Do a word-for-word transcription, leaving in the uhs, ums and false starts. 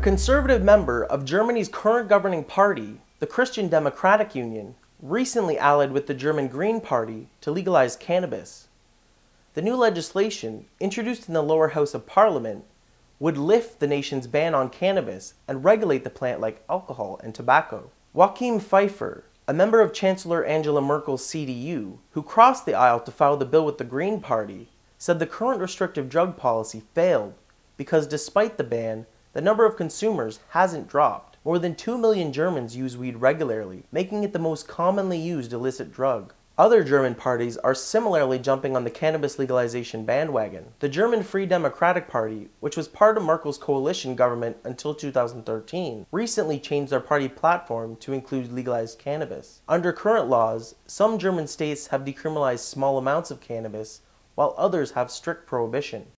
conservative member of Germany's current governing party, the Christian Democratic Union, recently allied with the German Green Party to legalize cannabis. The new legislation, introduced in the lower house of parliament, would lift the nation's ban on cannabis and regulate the plant like alcohol and tobacco. Joachim Pfeiffer, a member of Chancellor Angela Merkel's C D U, who crossed the aisle to file the bill with the Green Party, said the current restrictive drug policy failed because despite the ban, the number of consumers hasn't dropped. More than two million Germans use weed regularly, making it the most commonly used illicit drug. Other German parties are similarly jumping on the cannabis legalization bandwagon. The German Free Democratic Party, which was part of Merkel's coalition government until two thousand thirteen, recently changed their party platform to include legalized cannabis. Under current laws, some German states have decriminalized small amounts of cannabis, while others have strict prohibition.